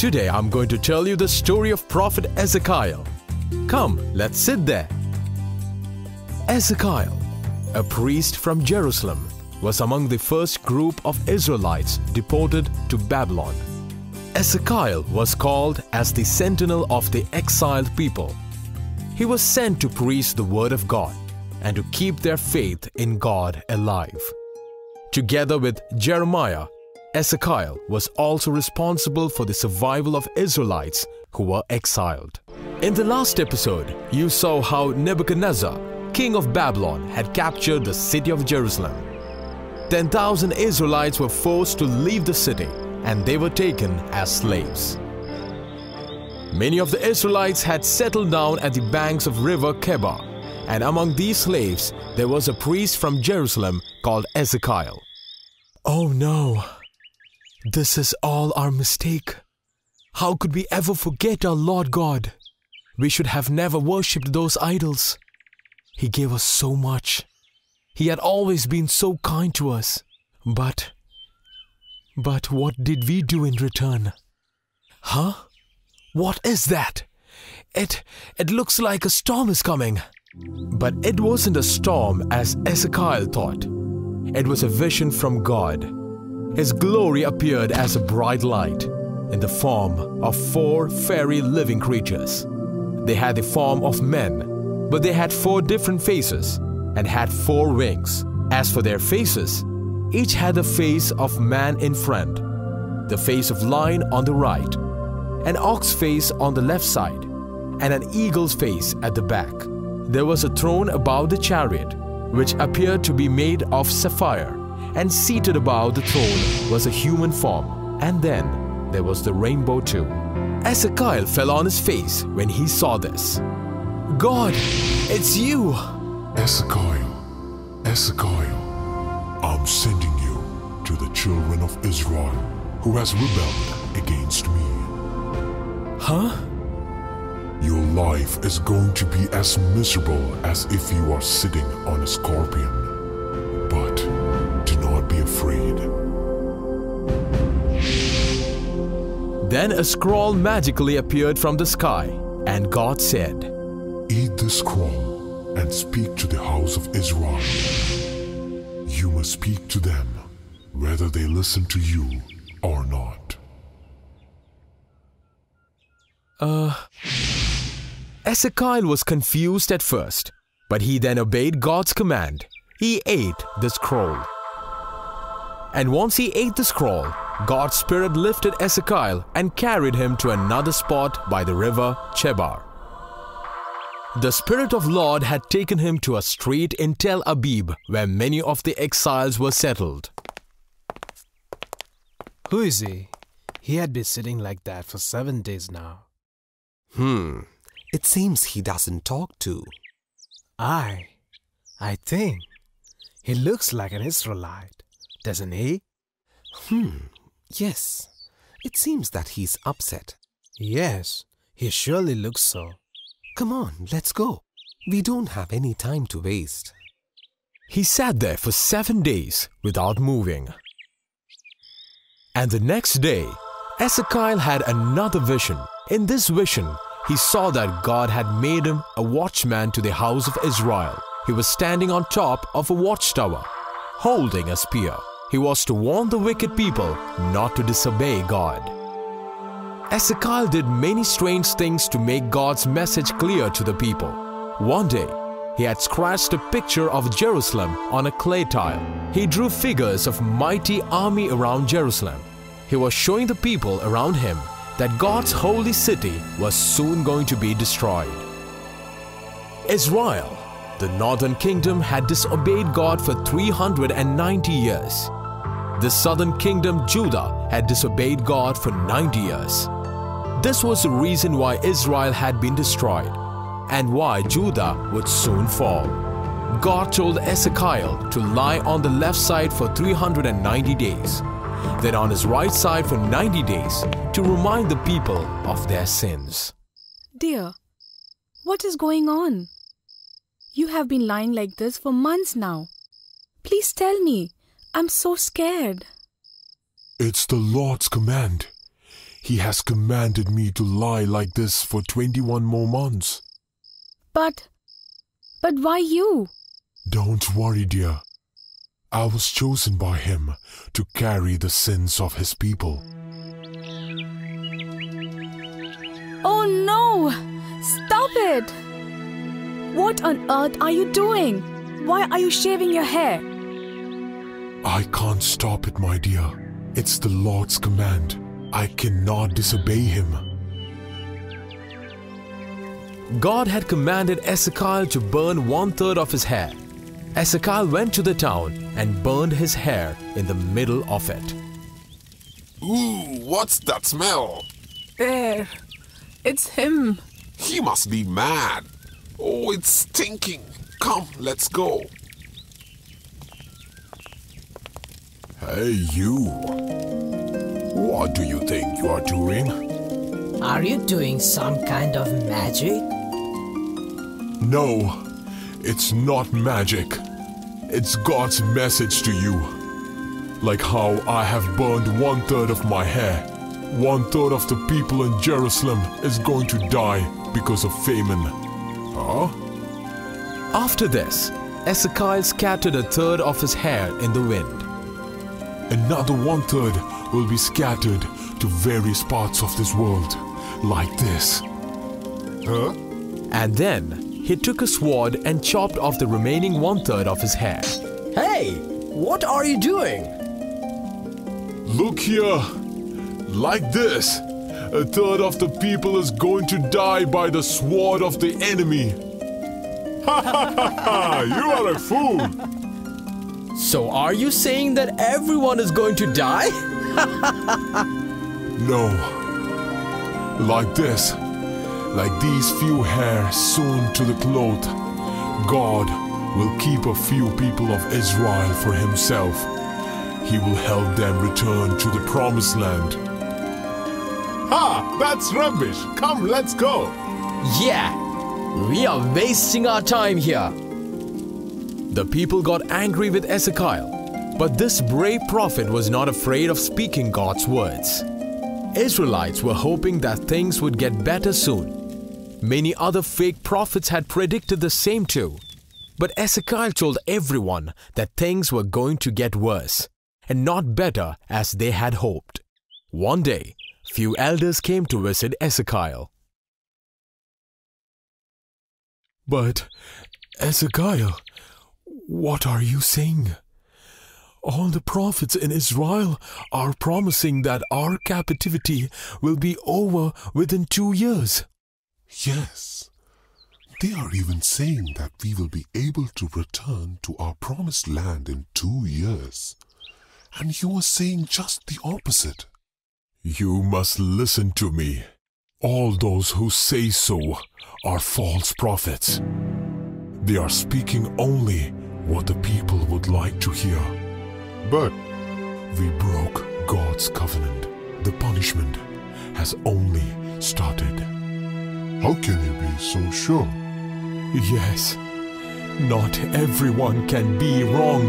Today I'm going to tell you the story of Prophet Ezekiel. Come, let's sit there. Ezekiel, a priest from Jerusalem, was among the first group of Israelites deported to Babylon. Ezekiel was called as the sentinel of the exiled people. He was sent to preach the word of God and to keep their faith in God alive. Together with Jeremiah, Ezekiel was also responsible for the survival of Israelites who were exiled. In the last episode, you saw how Nebuchadnezzar, king of Babylon, had captured the city of Jerusalem. 10,000 Israelites were forced to leave the city and they were taken as slaves. Many of the Israelites had settled down at the banks of River Kebar, and among these slaves there was a priest from Jerusalem called Ezekiel. Oh no! This is all our mistake. How could we ever forget our Lord God? We should have never worshipped those idols. He gave us so much. He had always been so kind to us. But what did we do in return? Huh? What is that? It looks like a storm is coming. But it wasn't a storm as Ezekiel thought. It was a vision from God. His glory appeared as a bright light in the form of four fairy living creatures. They had the form of men, but they had four different faces and had four wings. As for their faces, each had the face of man in front, the face of lion on the right, an ox face on the left side, and an eagle's face at the back. There was a throne above the chariot, which appeared to be made of sapphire, and seated above the throne was a human form, and then there was the rainbow too. Ezekiel fell on his face when he saw this. God, it's you! Ezekiel. I'm sending you to the children of Israel who has rebelled against me. Huh? Your life is going to be as miserable as if you are sitting on a scorpion. But do not be afraid. Then a scroll magically appeared from the sky, and God said, "Eat the scroll and speak to the house of Israel. You must speak to them, whether they listen to you or not." Ezekiel was confused at first, but he then obeyed God's command. He ate the scroll. And once he ate the scroll, God's Spirit lifted Ezekiel and carried him to another spot by the river Kebar. The Spirit of Lord had taken him to a street in Tel Abib where many of the exiles were settled. Who is he? He had been sitting like that for 7 days now. It seems he doesn't talk to. I think he looks like an Israelite, doesn't he? Yes. It seems that he's upset. Yes, he surely looks so. Come on, let's go. We don't have any time to waste. He sat there for 7 days without moving. And the next day, Ezekiel had another vision. In this vision, he saw that God had made him a watchman to the house of Israel. He was standing on top of a watchtower, holding a spear. He was to warn the wicked people not to disobey God. Ezekiel did many strange things to make God's message clear to the people. One day, he had scratched a picture of Jerusalem on a clay tile. He drew figures of mighty army around Jerusalem. He was showing the people around him that God's holy city was soon going to be destroyed. Israel, the northern kingdom, had disobeyed God for 390 years. The southern kingdom, Judah, had disobeyed God for 90 years. This was the reason why Israel had been destroyed and why Judah would soon fall. God told Ezekiel to lie on the left side for 390 days, then on his right side for 90 days to remind the people of their sins. Dear, what is going on? You have been lying like this for months now. Please tell me. I'm so scared. It's the Lord's command. He has commanded me to lie like this for 21 more months. But why you? Don't worry, dear. I was chosen by him to carry the sins of his people. Oh no! Stop it! What on earth are you doing? Why are you shaving your hair? I can't stop it, my dear. It's the Lord's command. I cannot disobey him. God had commanded Ezekiel to burn 1/3 of his hair. Ezekiel went to the town and burned his hair in the middle of it. Ooh, what's that smell? There. It's him. He must be mad. Oh, it's stinking. Come, let's go. Hey, you. What do you think you are doing? Are you doing some kind of magic? No, it's not magic. It's God's message to you. Like how I have burned 1/3 of my hair, 1/3 of the people in Jerusalem is going to die because of famine. Huh? After this, Ezekiel scattered 1/3 of his hair in the wind. Another 1/3 will be scattered to various parts of this world. Like this. Huh? And then, he took a sword and chopped off the remaining 1/3 of his hair. Hey! What are you doing? Look here! Like this! 1/3 of the people is going to die by the sword of the enemy! Ha ha ha ha! You are a fool! So are you saying that everyone is going to die? Ha ha ha! No. Like this. Like these few hairs sewn to the cloth, God will keep a few people of Israel for himself. He will help them return to the promised land. Ha! That's rubbish! Come, let's go! Yeah! We are wasting our time here! The people got angry with Ezekiel, but this brave prophet was not afraid of speaking God's words. Israelites were hoping that things would get better soon. Many other fake prophets had predicted the same too. But Ezekiel told everyone that things were going to get worse and not better as they had hoped. One day, few elders came to visit Ezekiel. But, Ezekiel, what are you saying? All the prophets in Israel are promising that our captivity will be over within 2 years. Yes. They are even saying that we will be able to return to our promised land in 2 years. And you are saying just the opposite. You must listen to me. All those who say so are false prophets. They are speaking only what the people would like to hear. But we broke God's covenant. The punishment has only started. How can you be so sure? Yes, not everyone can be wrong.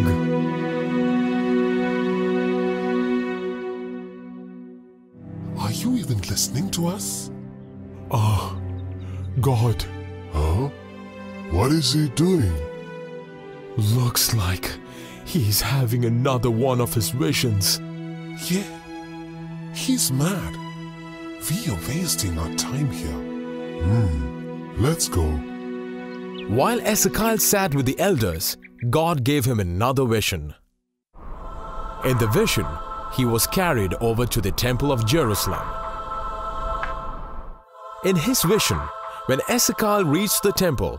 Are you even listening to us? Ah, God. Huh? What is he doing? Looks like he's having another one of his visions. Yeah, he's mad. We are wasting our time here. Let's go. While Ezekiel sat with the elders, God gave him another vision. In the vision, he was carried over to the temple of Jerusalem. In his vision, when Ezekiel reached the temple,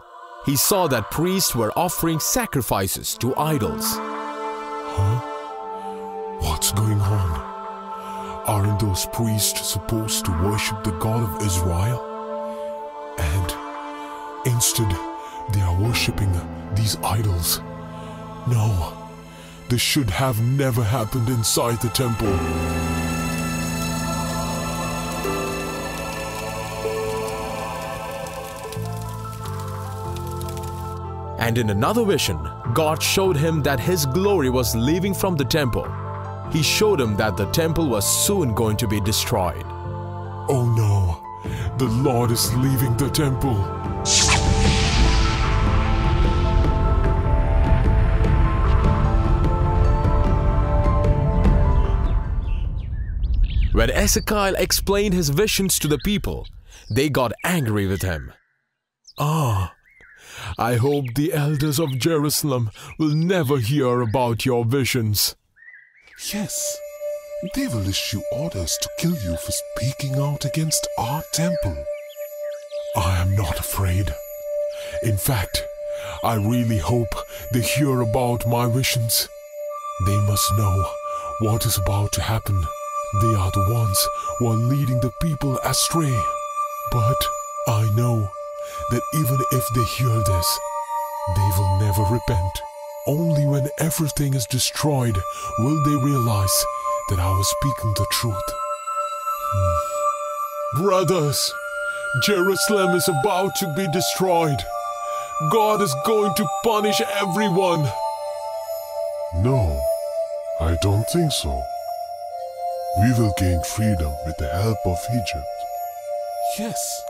he saw that priests were offering sacrifices to idols. Huh? What's going on? Aren't those priests supposed to worship the God of Israel? And instead, they are worshipping these idols. No, this should have never happened inside the temple. And in another vision, God showed him that his glory was leaving from the temple. He showed him that the temple was soon going to be destroyed. Oh no, the Lord is leaving the temple. When Ezekiel explained his visions to the people, they got angry with him. Ah, I hope the elders of Jerusalem will never hear about your visions. Yes, they will issue orders to kill you for speaking out against our temple. I am not afraid. In fact, I really hope they hear about my visions. They must know what is about to happen. They are the ones who are leading the people astray. But I know that even if they hear this, they will never repent. Only when everything is destroyed will they realize that I was speaking the truth. Brothers, Jerusalem is about to be destroyed. God is going to punish everyone. No, I don't think so. We will gain freedom with the help of Egypt. Yes,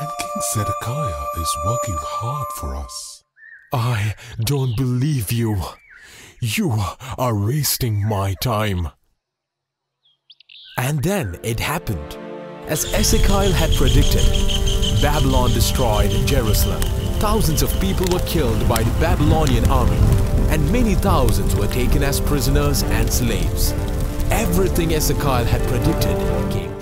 and King Zedekiah is working hard for us. I don't believe you. You are wasting my time. And then it happened. As Ezekiel had predicted, Babylon destroyed Jerusalem. Thousands of people were killed by the Babylonian army, and many thousands were taken as prisoners and slaves. Everything Ezekiel had predicted came.